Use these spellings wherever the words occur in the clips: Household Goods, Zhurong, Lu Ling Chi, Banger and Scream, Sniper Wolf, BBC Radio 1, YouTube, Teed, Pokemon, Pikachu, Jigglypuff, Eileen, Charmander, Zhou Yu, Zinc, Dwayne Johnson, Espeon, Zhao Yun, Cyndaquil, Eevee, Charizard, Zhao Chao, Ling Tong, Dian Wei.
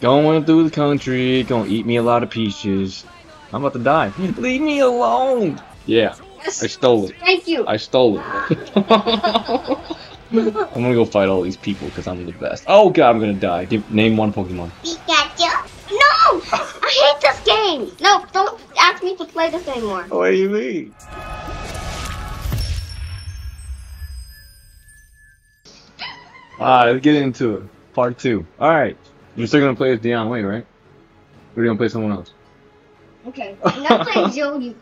Going through the country, gonna eat me a lot of peaches. I'm about to die. Leave me alone! Yeah, yes. I stole it. Thank you! I stole it. I'm gonna go fight all these people because I'm the best. Oh god, I'm gonna die. Name one Pokemon. Pikachu? No! I hate this game! No, don't ask me to play this anymore. What do you mean? Alright, let's get into it. Part 2. Alright. You're still gonna play as Dian Wei, right? Or are you gonna play someone else? Okay. I'm gonna play Zhou Yu.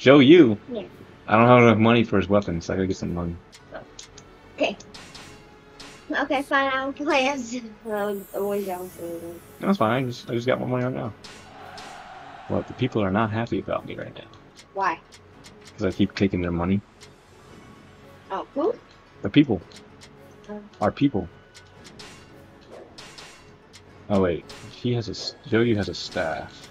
Zhou Yu? Yeah. I don't have enough money for his weapons, so I gotta get some money. Okay. Okay, fine, I'll play as Zhou Yu. That's fine, I just got my money right now. Well, the people are not happy about me right now. Why? Because I keep taking their money. Oh, who? The people. Our people. Oh wait, he has a. Zhou Yu has a staff.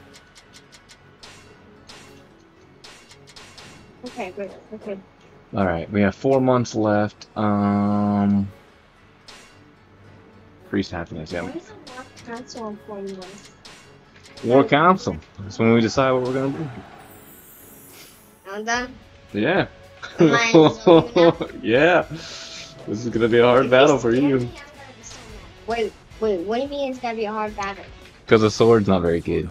Okay, good. Okay. All right, we have 4 months left. Priest happiness. Yeah. Why is the War Council on 4 months? War Council. That's when we decide what we're gonna do. I'm done. Yeah. Yeah. This is gonna be a hard battle for you. Wait, what do you mean it's gonna be a hard battle? Because the sword's not very good.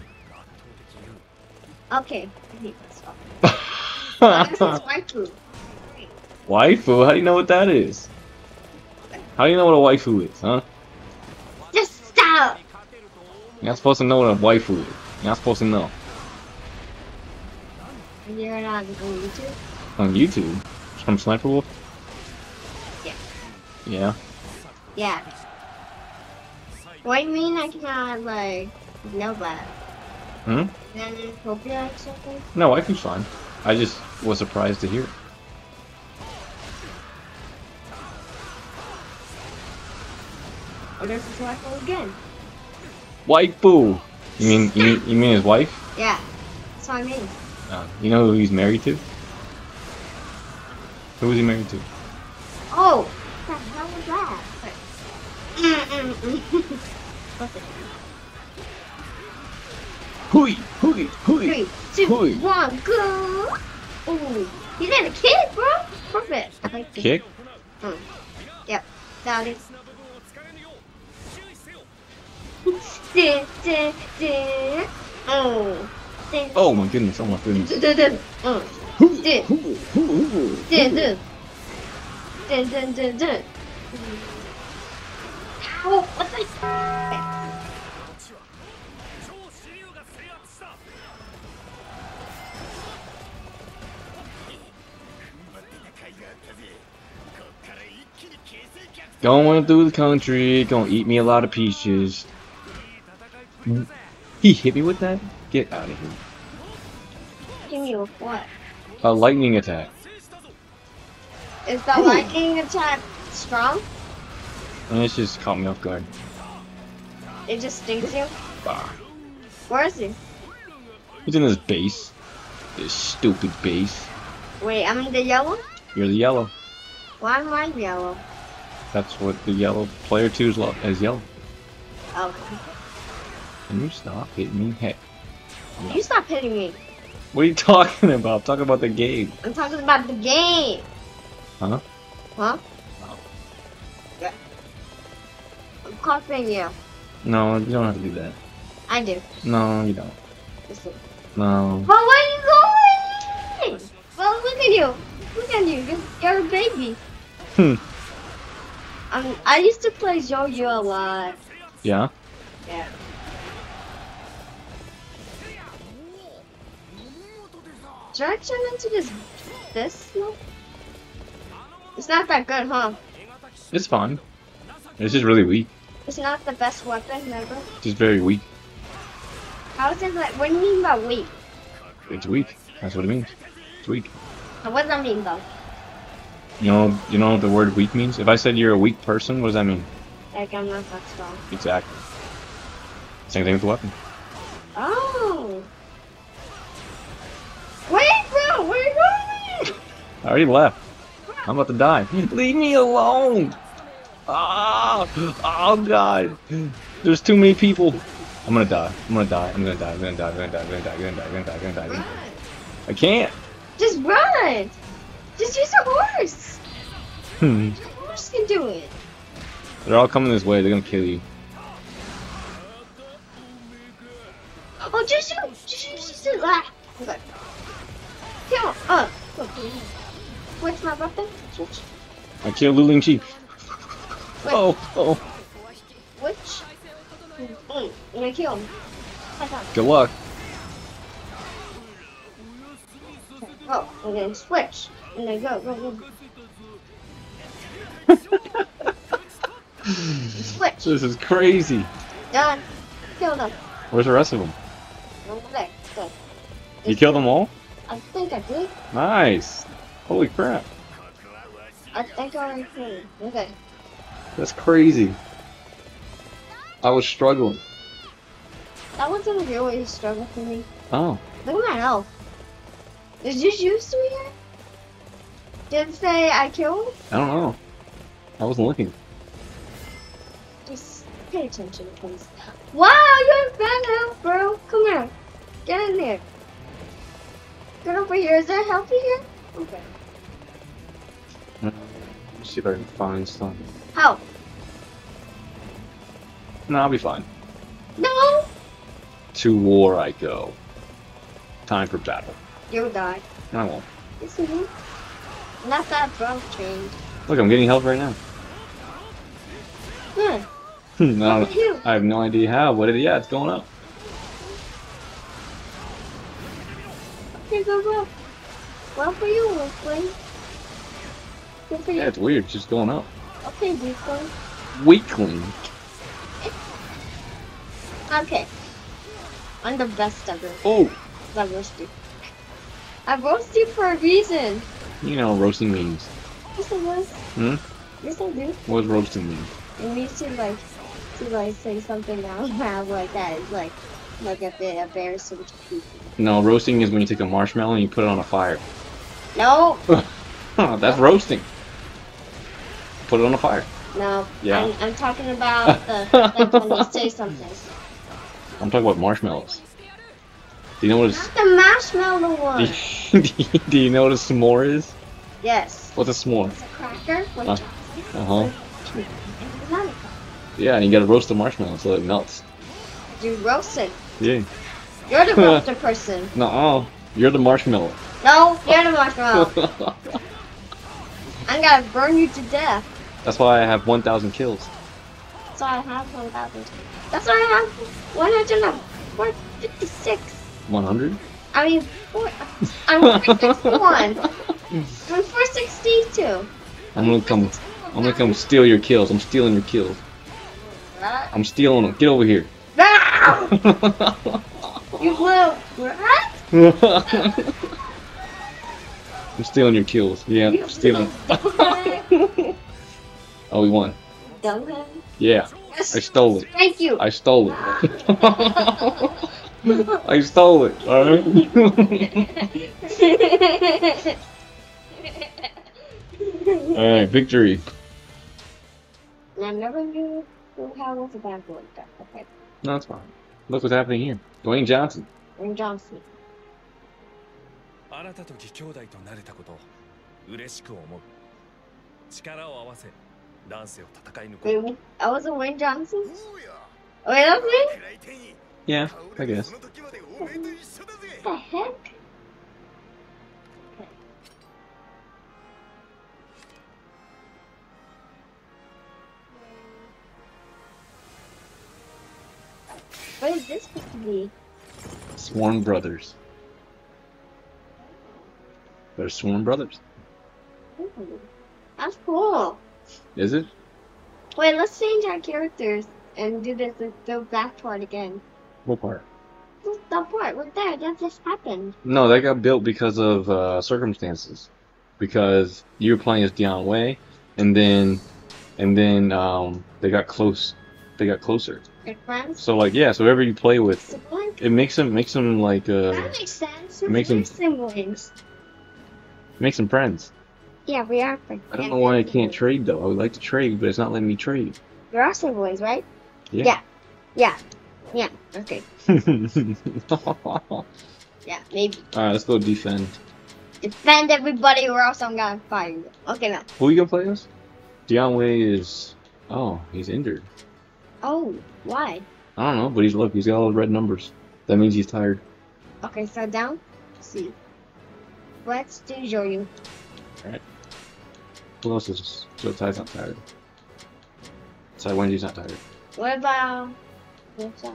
Okay, I hate this one. What is waifu? Waifu? How do you know what that is? How do you know what a waifu is, huh? Just stop! You're not supposed to know what a waifu is. You're not supposed to know. You're not on YouTube? On YouTube? From Sniper Wolf? Yeah. Yeah. What do you mean I cannot, like, know that? Hmm? Then Pokemon or something? No, I can find. I just was surprised to hear it. Oh, there's his waifu again. Waifu! You mean his wife? Yeah. That's what I mean. You know who he's married to? Who is he married to? Oh! What the hell was that? Hui! Hui! Hui! 3, 2, 1, go! Ooh! You did a kick, bro! Perfect! I like kick? Mm. Yep. That is... Oh! Oh my goodness, oh my goodness. Dun dun dun. Ow! What the Going through the country, gonna eat me a lot of peaches. He hit me with that? Get out of here. Hit me with what? A lightning attack. Is the lightning attack strong? And it just caught me off guard. It just stings you? Bah. Where is he? He's in his base. This stupid base. Wait, I'm in the yellow? You're the yellow. Why am I yellow? That's what the yellow player 2 is as yellow. Oh. Can you stop hitting me? Hey. No. You stop hitting me. What are you talking about? I'm talking about the game. I'm talking about the game. Huh? Huh? Oh. Yeah. I'm coughing you. No, you don't have to do that. I do. No, you don't. Listen. No. But where are you going? Well, look at you. Look at you. You're a baby. Hmm. I used to play Zhou Yu a lot. Yeah? Yeah. Should I turn into this one? It's not that good, huh? It's fun. It's just really weak. It's not the best weapon ever. It's just very weak. How is it like? What do you mean by weak? It's weak. That's what it means. It's weak. Now what does that mean though? You know what the word weak means? If I said you're a weak person, what does that mean? Like I'm not that strong. Exactly. Same thing with the weapon. Oh. Wait, bro, where are you going? I already left. I'm about to die. Leave me alone! Ah! Oh god! There's too many people. I'm gonna die. I'm gonna die. I'm gonna die. I'm gonna die. I'm gonna die. I'm gonna die. I'm gonna die. I'm gonna die. I'm gonna die. I can't. Just run. Just use a horse. Your horse can do it. They're all coming this way. They're gonna kill you. Oh, just shoot. Just shoot. Ah. Okay. Kill. Oh. What's my weapon? I killed Lu Ling Chi. Oh. Oh. Which? I'm gonna kill him. Good luck. Oh, I'm gonna switch. And then go. Switch. This is crazy. Done. Killed him. Where's the rest of them? Over there. So, you killed them all? I think I did. Nice. Holy crap. I think I already killed him. Okay. That's crazy. I was struggling. That wasn't a real struggle for me. Oh. Look at my health. Is this used to me here? Did it say I killed? I don't know. I wasn't looking. Just pay attention, please. Wow, you're in bad health, bro. Come here. Get in there. Get over here. Is there health in here? Okay. Let me see if I can find something. Help. No, I'll be fine. No! To war I go. Time for battle. You'll die. No, I won't. Yes, you will. Not that drunk change. Look, I'm getting help right now. Yeah. No, I have no idea how, but it, yeah, it's going up. Okay, go, go. Well for you, Weakling. Good for you. Yeah, it's weird. It's just going up. Okay, Weakling. Weakling? Okay. I'm the best ever. Oh! I roast you. I roast you for a reason. You know, roasting means. Yes, it was. Hmm? Yes, I do. What does roasting mean? It means to like say something out like that. It's like a bit embarrassing to people. No, roasting is when you take a marshmallow and you put it on a fire. No! That's roasting. Put it on a fire. No. Yeah. I'm talking about the, like when you say something. I'm talking about marshmallows. Do you know what a... Not the marshmallow one! Do you know what a s'more is? Yes. What's a s'more? It's a cracker. Uh-huh. Yeah, and you gotta roast the marshmallow so it melts. You roast it. Yeah. You're the roaster person. No, you're the marshmallow. No, you're the marshmallow. I'm gonna burn you to death. That's why I have 1,000 kills. So I have 1,000 kills. That's why I have 156. 100? I mean, I'm 461. I'm 462. I'm gonna come steal your kills. I'm stealing your kills. What? I'm stealing them. Get over here. No! You little brat! I'm stealing your kills. Yeah, I'm stealing. Oh, we won. Dumbass. Yeah. I stole it. Thank you. I stole it. I stole it. All right. All right. Victory. I never knew how was a bad boy. Okay. No, it's fine. Look what's happening here. Dwayne Johnson. Dwayne Johnson. Wait, I was a Wayne Johnson? Oh, wait, that was me? Yeah, I guess. What the heck? Okay. What is this supposed to be? Sworn brothers. They're sworn brothers. Ooh, that's cool. Is it? Wait, let's change our characters and do this with the back part again. What part? That part, right there, that just happened. No, that got built because of circumstances. Because you were playing as Dian Wei, and then they got close. They got closer. Good friends? So like, yeah, so whoever you play with, siblings? It makes them like. That makes sense. We're siblings. Makes them friends. Yeah, we are friends. I don't know why I can't trade though. I would like to trade, but it's not letting me trade. We're all siblings, right? Yeah. Yeah. Yeah, okay. Yeah, maybe. Alright, let's go defend. Defend everybody or else I'm gonna fire you. Okay, now. Who are you gonna play as? Dian Wei is... Oh, he's injured. Oh, why? I don't know, but he's look, he's got all the red numbers. That means he's tired. Okay, so down. Let's see. Let's do Zhou Yu. Alright. Who else is... So Tai's not tired. Tai Wendy's not tired. What about... What's that?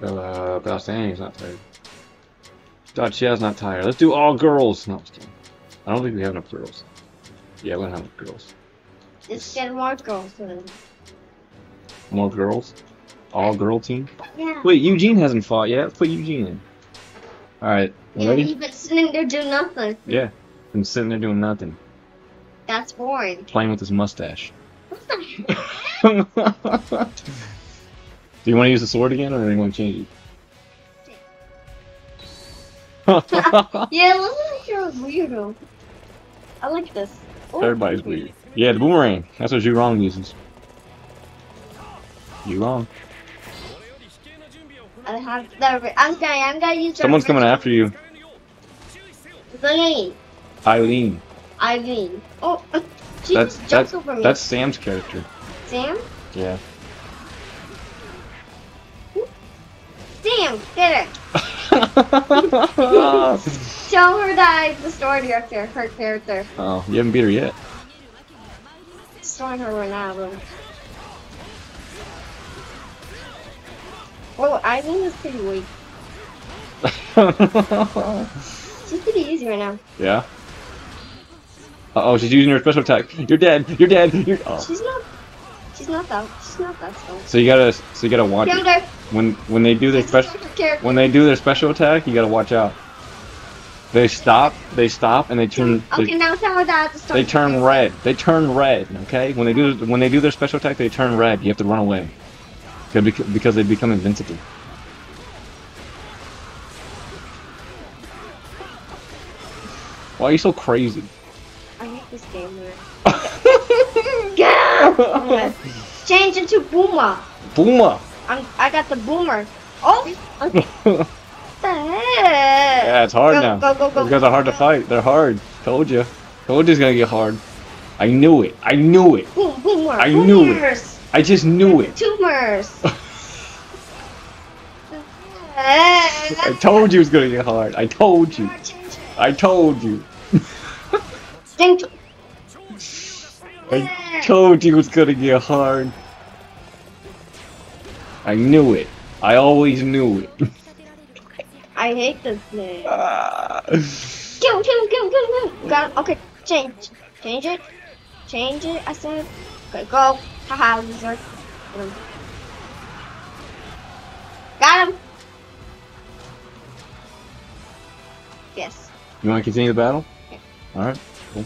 Bastiani's not tired. Dachia's not tired. Let's do all girls! No, I'm just kidding. I don't think we have enough girls. Yeah, we don't have enough girls. Let's get more girls then. More girls? All girl team? Yeah. Wait, Eugene hasn't fought yet. Let's put Eugene in. Alright, ready? Yeah, he's been sitting there doing nothing. Yeah, been sitting there doing nothing. That's boring. Playing with his mustache. What the heck? Do you want to use the sword again, or do you want to change it? Yeah, it looks like you're a weirdo. I like this. Ooh. Everybody's weird. Yeah, the boomerang. That's what Zhurong uses. Zhurong. I have the. I'm gonna use. Someone's coming after you. Eileen. Eileen. Oh, she just jumps over me. That's Sam's character. Sam? Yeah. Sam, get her. Show her that I'm the story director, her character. Oh, you haven't beat her yet. Destroying her right now, really. Oh, Eileen is pretty weak. She's pretty easy right now. Yeah. Uh-oh, she's using her special attack. You're dead. You're dead. You're. Oh. She's not that strong. So you gotta watch it. When they do their special attack, you gotta watch out. They stop and they turn. Okay, now tell that. They turn red. They turn red. Okay, when they do their special attack, they turn red. You have to run away, because they become invincible. Why are you so crazy? I hate this game. Yeah. Change into Boomer. Boomer. I got the boomer. Oh! What the heck? Yeah, it's hard now. Go. Because they're hard to fight. They're hard. Told you. Told you it's gonna get hard. I knew it. I knew it. Boomer. I knew it. I just knew it. Tumors. I told you it's gonna get hard. I told you. I told you. I told you it's gonna get hard. I knew it. I always knew it. I hate this name. Go. Got him. Okay, change it. I said, okay, go. Haha, loser. Got him. Yes. You want to continue the battle? Yeah. All right. Cool.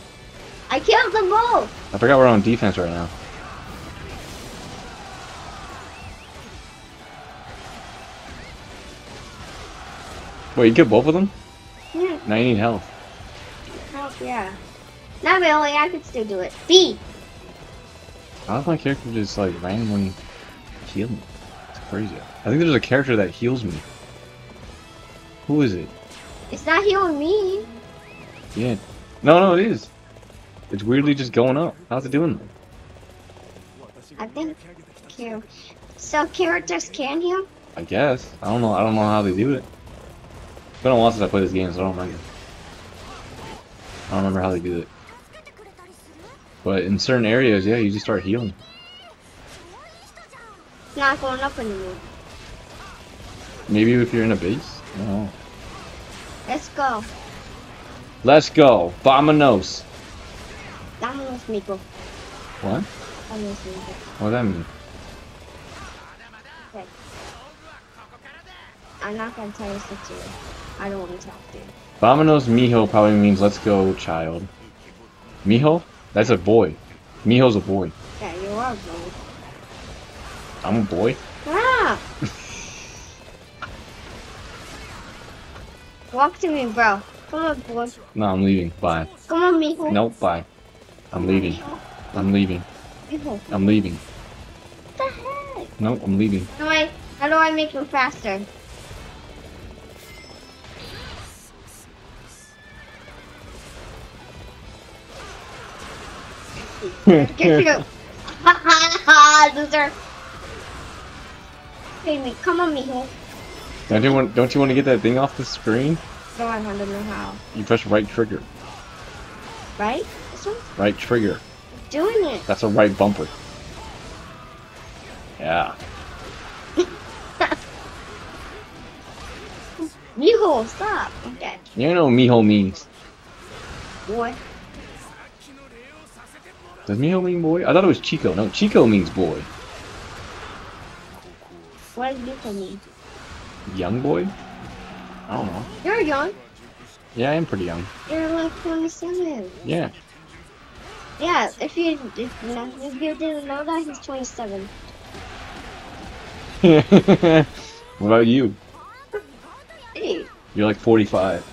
I killed them both. I forgot we're on defense right now. Wait, you killed both of them? Yeah. Now you need health. Health, yeah. Not really, I could still do it. B! How does my character just, like, randomly heal me? It's crazy. I think there's a character that heals me. Who is it? It's not healing me. Yeah. No, it is. It's weirdly just going up. How's it doing? I think... So characters can heal? I guess. I don't know how they do it. It's been a while since I played this game, so I don't remember. I don't remember how they do it. But in certain areas, yeah, you just start healing. It's not going up anymore. Maybe if you're in a base? I don't know. Let's go! Vamanos! Vamanos, Miko. What? Vamanos, Miko. What does that mean? Okay. I'm not gonna tell you what to do. I don't want to talk to you. Vamanos Mijo probably means let's go, child. Mijo? That's a boy. Mijo's a boy. Yeah, you are a boy. I'm a boy? Yeah! Walk to me, bro. Come on, boy. No, I'm leaving. Bye. Come on, Mijo. Nope, bye. I'm leaving. Mijo. I'm leaving. Mijo. I'm leaving. What the heck? No, I'm leaving. How do I make him faster? Get you! Ha ha ha! Loser! Hey, me, come on, Mijo. Don't you want to get that thing off the screen? No, I don't know how. You press right trigger. Right? This one? Right trigger. I'm doing it. That's a right bumper. Yeah. Mijo, stop! Okay. You know what Mijo means. What? Does Mijo mean boy? I thought it was Chico. No, Chico means boy. What does Mijo mean? Young boy? I don't know. You're young. Yeah, I am pretty young. You're like 27. Yeah. Yeah, if you didn't know that, he's 27. What about you? Hey. You're like 45.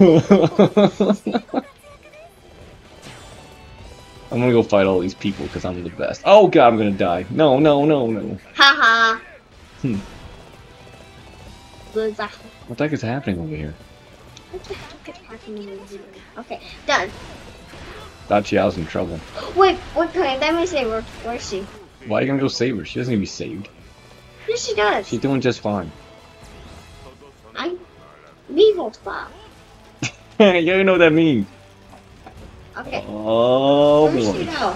I'm gonna go fight all these people because I'm the best. Oh god, I'm gonna die. No, no, no, no. Haha. What the heck is happening over here? What the heck is happening over here? Okay, done. Thought she was in trouble. Wait, what kind? Let me save her. Where is she? Why are you gonna go save her? She doesn't need to be saved. Yes, she does. She's doing just fine. Evil stop. Yeah, you know what that means. Okay. Oh, where is she now?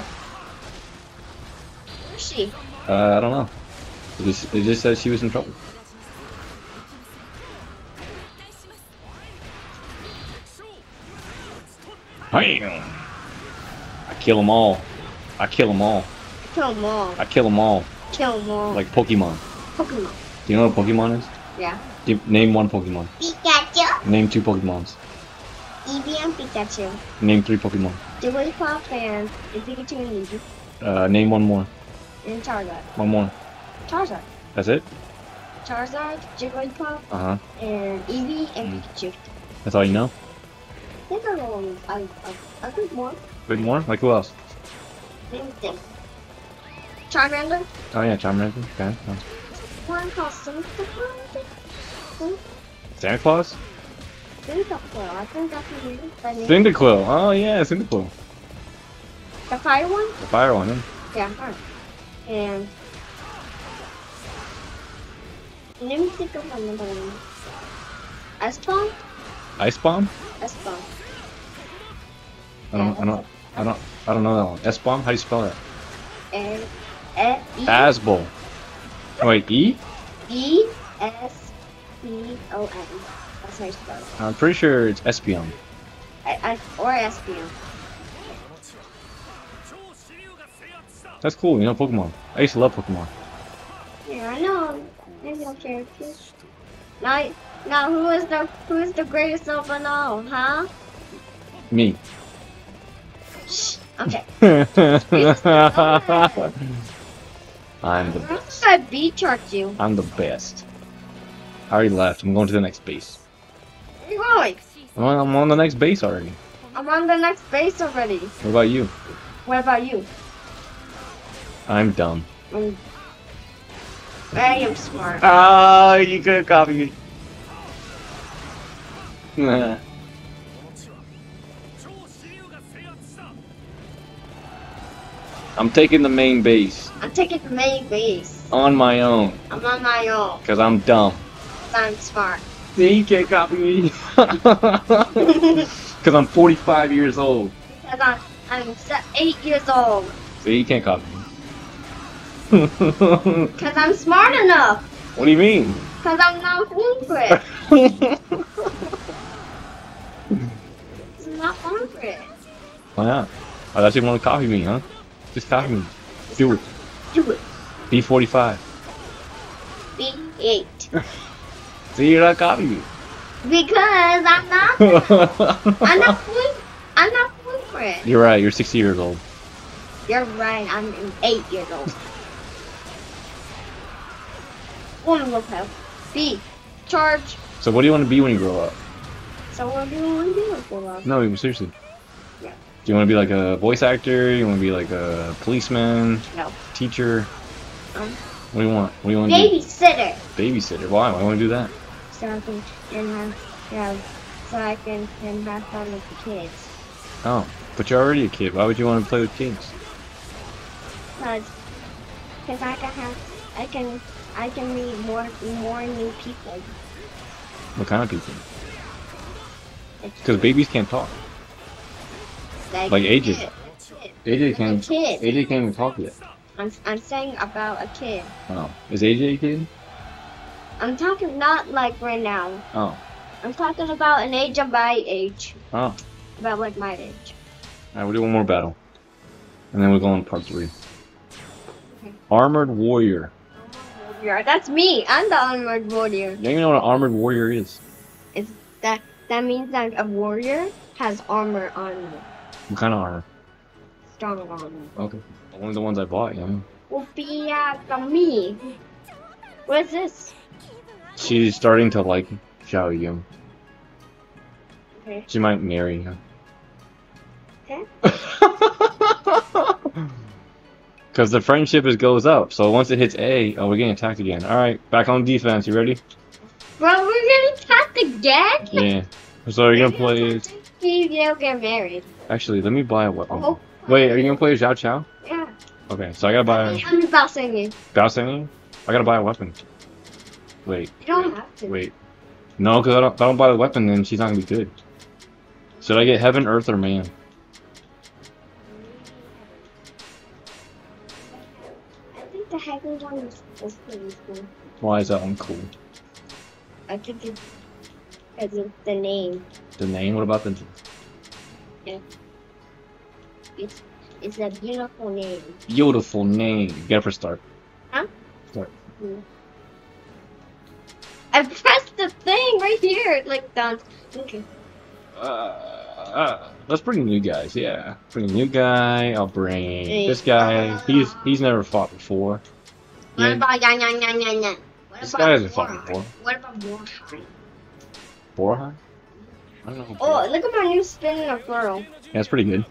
Where is she? I don't know. It just says she was in trouble. Bam! I kill them all. I kill them all. I kill them all. I kill them all. Kill them all. Like Pokemon. Pokemon. Do you know what Pokemon is? Yeah. Name one Pokemon. Pikachu. Name two Pokemons. Eevee and Pikachu. Name three Pokemon. Jigglypuff and Pikachu and Eevee. Name one more. And Charizard. One more. Charizard. That's it? Charizard, Jigglypuff, and Eevee and Pikachu. That's all you know? I think I know a bit more. A bit more? Like who else? Same thing. Charmander? Oh yeah, Charmander. Okay. Oh. One called Santa Claus? Cyndaquil, I think that's the name. Cyndaquil, oh yeah, Cyndaquil. The fire one? The fire one, huh? Yeah, fire. And let me think of another one. Ice bomb? Ice bomb? S bomb. I don't know that one. S bomb? How do you spell that? Asbol. Wait, E? ESPON. That's how you spell it. I'm pretty sure it's Espeon. Or Espeon. That's cool, you know Pokemon. I used to love Pokemon. Yeah, I know. There's no characters. Now who is the greatest of them all, huh? Me. Shh. Okay. I'm the best. I B-charged you. I'm the best. I already left. I'm going to the next base. Where are you going? I'm on the next base already. I'm on the next base already. What about you? What about you? I'm dumb. I am smart. Oh, you could have copied me. I'm taking the main base. I'm taking the main base. On my own. I'm on my own. Because I'm dumb. Because I'm smart. See, you can't copy me. Because I'm 45 years old. Because I'm 8 years old. See, you can't copy me. Because I'm smart enough. What do you mean? Because I'm not hungry. I'm not hungry. Why not? I thought you wanted to copy me, huh? Just copy me. Do it. Do it. B45. B8. See, you're not copying me. Because I'm not. I'm not fluent. You're right. You're 60 years old. You're right. I'm 8 years old. One will help. B. Charge. So what do you want to be when you grow up? So what do you want to be when you grow up? No, seriously. Yeah. Do you want to be like a voice actor? You want to be like a policeman? No. Teacher? What do you want? What do you want? Babysitter. Babysitter. Why? Why do you want to do that? So I can have fun with the kids. Oh, but you're already a kid. Why would you want to play with kids? Because I can meet more new people. What kind of people? Because babies can't talk. Like ages. AJ can't even talk yet. I'm saying about a kid. Oh, is AJ a kid? I'm talking not like right now. Oh. I'm talking about an age of my age. Oh. About like my age. All right, we'll do one more battle, and then we'll go on part 3. Okay. Armored warrior. Armored warrior. That's me. I'm the armored warrior. You don't even know what an armored warrior is. Is that means that a warrior has armor on it. What kind of armor? Strong armor. Okay. Only the ones I bought, yeah. Well, be me. What is this? She's starting to like Zhao Yun. Okay. She might marry him. Okay. Because the friendship goes up. So once it hits A, oh, we're getting attacked again. All right, back on defense. You ready? Bro, we're getting attacked again? Yeah. So are you gonna play? They'll get married. Actually, let me buy a weapon. Oh. Wait, are you gonna play Zhao Chao? Yeah. Okay, so I gotta buy. I'm about singing. About singing? I gotta buy a weapon. Wait. You don't have to. Wait. No, because if I don't buy the weapon, then she's not gonna be good. Should I get heaven, earth, or man? I think the heaven one is pretty cool. Why is that one cool? I think it's because of the name. The name? What about the? Yeah. It's a beautiful name. Beautiful name. You gotta press start. Huh? Start. Yeah. I pressed the thing right here. Like, down. Okay. Let's bring new guys, yeah. Bring a new guy. I'll bring this guy. He's never fought before. What about this guy hasn't fought before. What about Borhai? Borhai? I don't know. Oh, look at my new spinning of girl. Yeah, that's pretty good.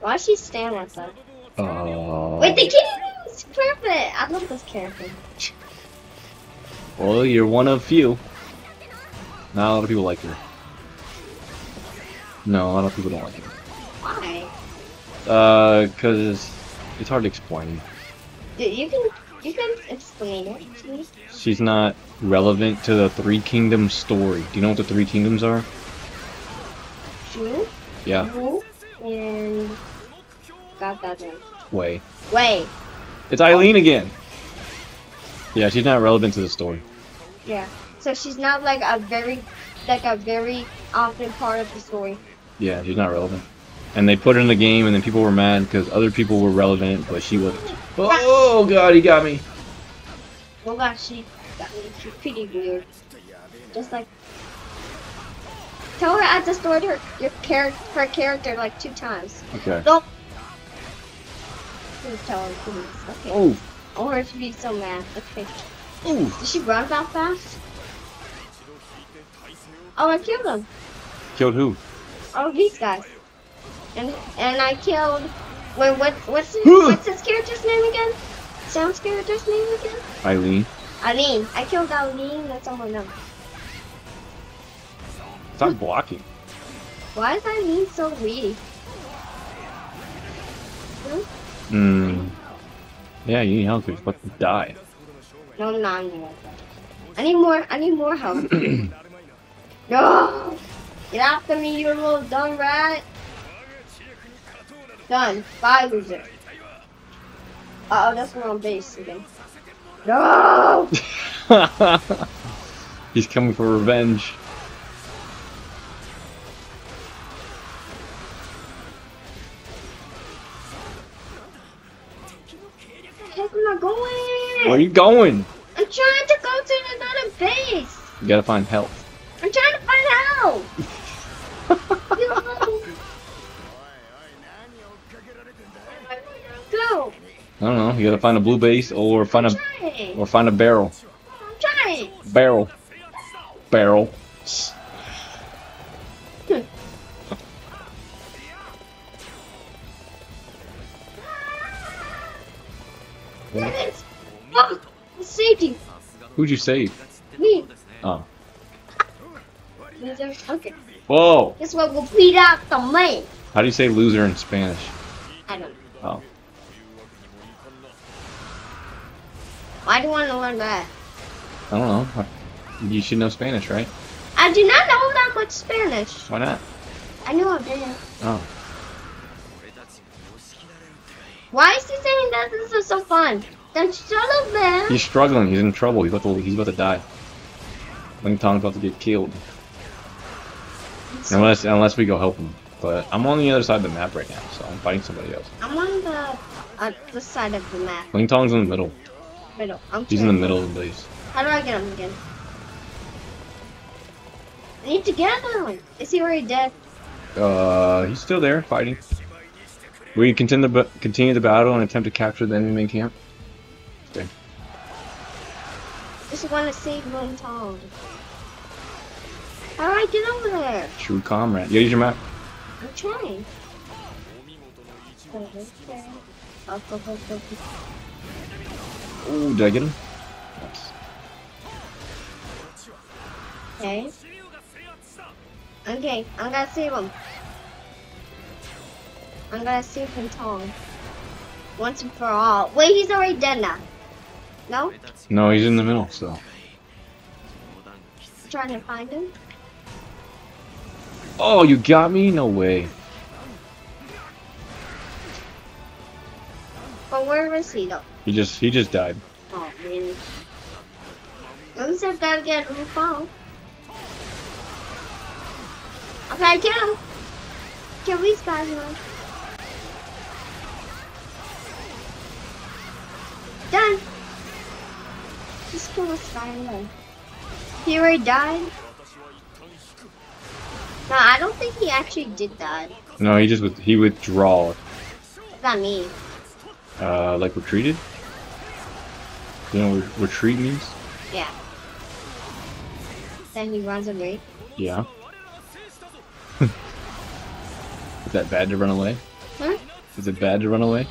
Why is she staring at that? Oh. Wait, the kitty is perfect! I love this character. Well, you're one of few. Not a lot of people like her. No, a lot of people don't like her. Why? Because it's hard to explain. Dude, you can explain it to me. She's not relevant to the Three Kingdoms story. Do you know what the Three Kingdoms are? Shu? Yeah. Shu? And got that one. Wei. Wei. It's Eileen again. Yeah, she's not relevant to the story. Yeah, so she's not like a very often part of the story. Yeah, she's not relevant. And they put her in the game, and then people were mad because other people were relevant, but she wasn't. Oh God, he got me. Oh God, she got me. She's pretty weird. Just like. Tell her I destroyed her character like 2 times. Okay. Don't. Please tell her, please. Okay. Oh. Or if you be so mad. Okay. Ooh. Did she run that fast? Oh, I killed him. Killed who? Oh, these guys. And I killed. Wait, what's his character's name again? Sam's character's name again? Eileen. Eileen. I killed Eileen. That's all I know. Stop blocking. Why is Eileen so weak? Hmm. Yeah, you need help. You're about to die. No, no, no. I need more help. No! Get after me, you little dumb rat! Done. Bye, loser. Uh oh, that's the wrong base again. No! He's coming for revenge. Where are you going? I'm trying to go to another base. You gotta find help. I'm trying to find help. Go. I don't know. You gotta find a blue base or find a barrel. I'm trying. Barrel. Barrel. Oh, I saved you. Who'd you save? Me. Oh. Loser. Okay. Whoa. Guess what? We'll beat out the man. How do you say loser in Spanish? I don't know. Oh. Why do you want to learn that? I don't know. You should know Spanish, right? I do not know that much Spanish. Why not? I knew I didn't. Oh. Why is he saying that this is so fun? Then shut up, man. He's struggling. He's in trouble. He's about to die. Ling Tong's about to get killed. Unless we go help him. But I'm on the other side of the map right now, so I'm fighting somebody else. I'm on the side of the map. Ling Tong's in the middle. He's in the middle of the base. How do I get him again? I need to get him. Is he already dead? He's still there fighting. We continue the battle and attempt to capture the enemy camp. Okay. Just want to save Ling Tong. How do I get over there? True comrade. You gotta use your map. I'm trying. Oh, did I get him? Nice. Okay. Okay, I'm gonna save him. I'm gonna save him Tong. Once and for all. Wait, he's already dead now. No? No, he's in the middle, so. I'm trying to find him. Oh, you got me? No way. But where was he though? He just died. Oh man. At least I gotta get him phone. Okay, get him. Kill these guys now. Done! Just kill this guy away. He already died? No, I don't think he actually did that. No, he just withdrew. What's that mean? Like retreated? You know what retreat means? Yeah. Then he runs away? Yeah. Is that bad to run away? Huh? Is it bad to run away?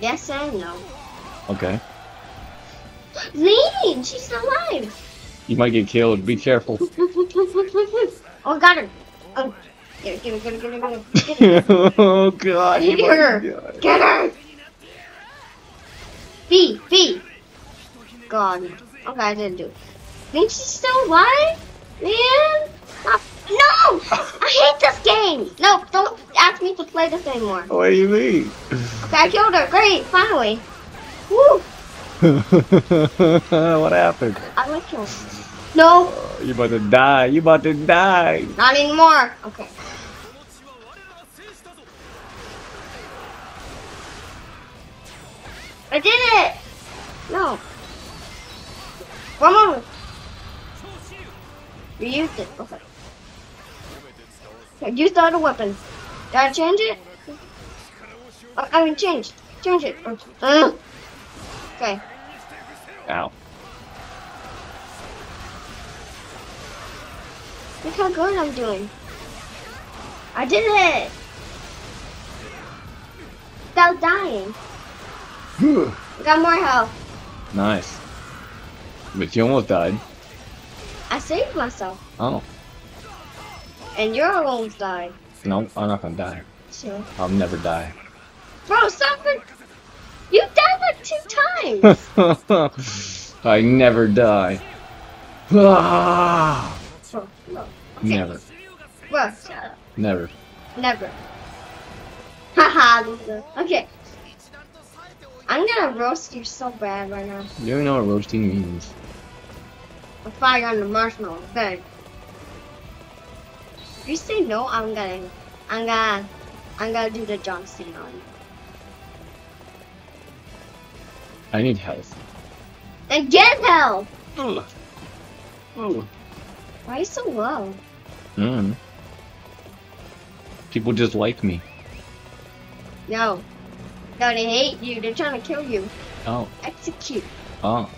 Yes and no. Okay. Lean! She's alive! You might get killed. Be careful. Oh, got her. Oh, get her. Get her. Oh, God. Get her. God. Get her. B. God. Okay, I didn't do it. Think she's still alive? Man! No! I hate this game! No, don't ask me to play this anymore. What do you mean? Okay, I killed her. Great, finally. Woo! What happened? I like her. No! You're about to die. You're about to die. Not anymore. Okay. I did it! No. One moment. You used it. Okay. Okay, use the other weapon. Did I change it? I mean, change it. Okay. Ow. Look how good I'm doing. I did it! Without dying. I got more health. Nice. But you almost died. I saved myself. Oh. And you're almost dying. No, I'm not gonna die. Sure. I'll never die. Bro, stop it! You died like 2 times! I never die. Ah! Bro, no. Okay. Never. Bro, shut up. Never. Never. Haha, loser. Okay. I'm gonna roast you so bad right now. You don't know what roasting means. A fire on the marshmallow, okay. If you say no, I'm gonna do the jump scene on you. I need health. Then get health! Mm. Mm. Why are you so low? Mm. People just like me. No, they hate you. They're trying to kill you. Oh. Execute. Oh.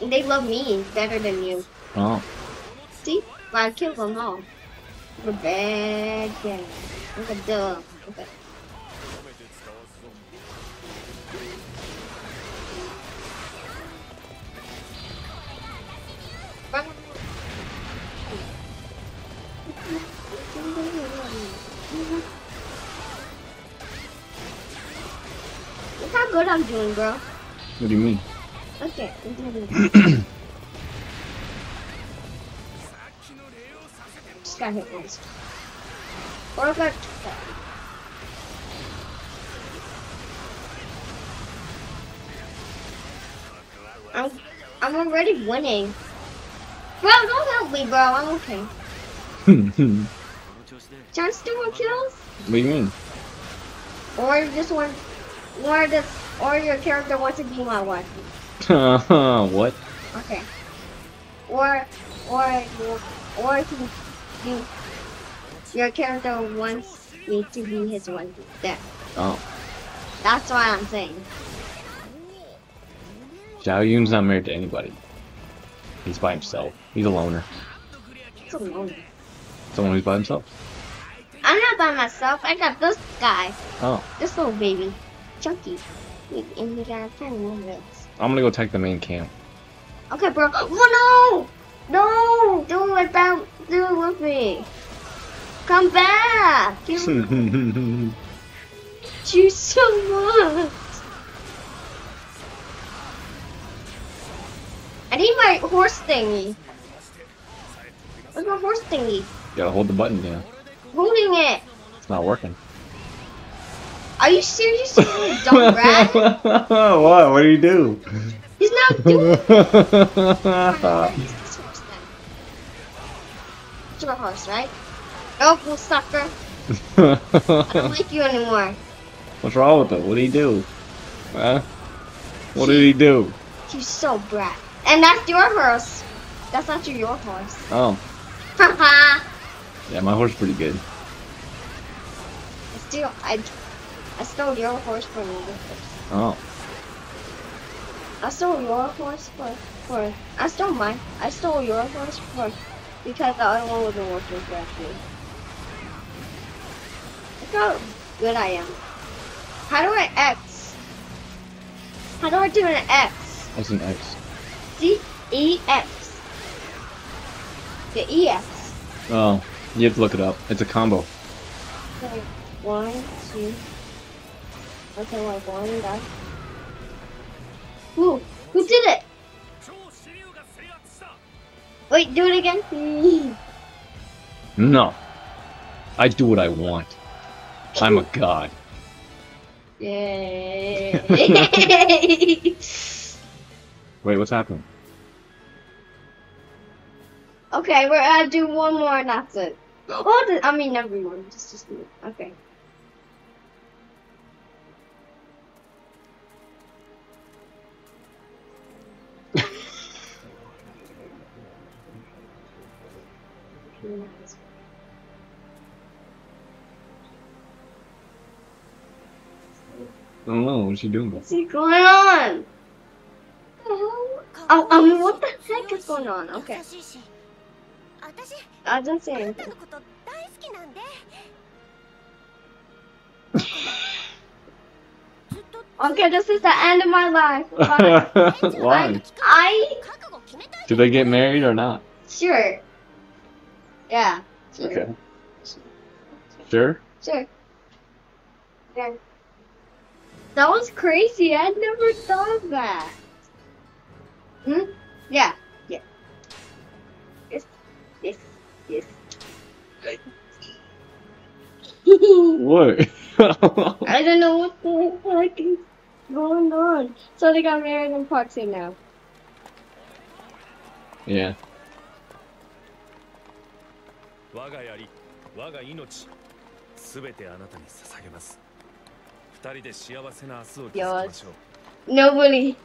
They love me better than you. Oh. See? Well, I killed them all. We're bad guys. Look at them. Okay. Look how good I'm doing, bro. What do you mean? Okay. Just got hit once. What about... I'm already winning. Bro, don't help me, bro. I'm okay. Chance to 1 kills? What do you mean? Or just one... Or your character wants to be my wife. What? Okay. Your character wants me to be his wife. There. Oh. That's what I'm saying. Zhao Yun's not married to anybody. He's by himself. He's a loner. He's a loner. Someone who's by himself. I'm not by myself. I got this guy. Oh. This little baby. Chunky. And he got a little. I'm gonna go attack the main camp. Okay, bro. Oh no! No! Do it without. Do it with me. Come back! Choose so much. I need my horse thingy. Where's my horse thingy? You gotta hold the button down. Holding it. It's not working. Are you serious, you really dumb rat? What? What do you do? He's not doing it. It's your horse, right? Oh, you sucker. I don't like you anymore. What's wrong with him? What did he do? Huh? What did he do? He's so brat. And that's your horse. That's not your horse. Oh. Haha. Yeah, my horse is pretty good. I stole your horse for another horse. Oh. I stole your horse for I stole mine. I stole your horse for because the other one wasn't working for me. Look how good I am. How do I X? How do I do an X? What's an X? C-E-X. The E-X. Oh, you have to look it up. It's a combo. Okay, 1, 2. Okay, like 1 guy. Who did it? Wait, do it again? No. I do what I want. I'm a god. Yay. Wait, what's happening? Okay, we're gonna do one more and that's it. Oh, I mean everyone, just me. Okay. I don't know, what's she doing? What's going on? Oh, I mean, what the heck is going on? Okay. I didn't say anything. Okay, this is the end of my life. Why? Do they get married or not? Sure. Yeah. Sure. Okay. Sure? Sure. Yeah. That was crazy. I never thought of that. Hmm? Yeah. Yeah. Yes. What? I don't know what the heck is going on. So they got married in Parksy now. Yeah. Yours. Nobody.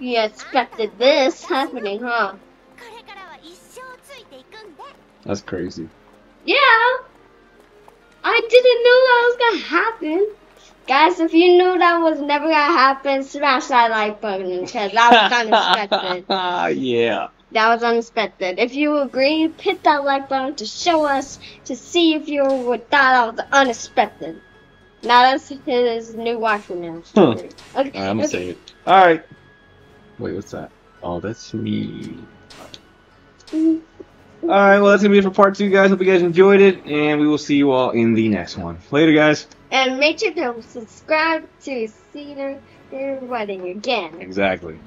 You expected this happening, huh? That's crazy. Yeah! I didn't know that was gonna happen. Guys, if you knew that was never gonna happen, smash that like button because that was unexpected. Yeah. That was unexpected. If you agree, hit that like button to show us, to see if you would thought that was unexpected. Now that's his new wife now. Huh. Okay. Alright, I'm gonna save it. Alright. Wait, what's that? Oh, that's me. Alright, well, that's going to be it for part 2, guys. Hope you guys enjoyed it, and we will see you all in the next one. Later, guys. And make sure to subscribe to see their wedding again. Exactly.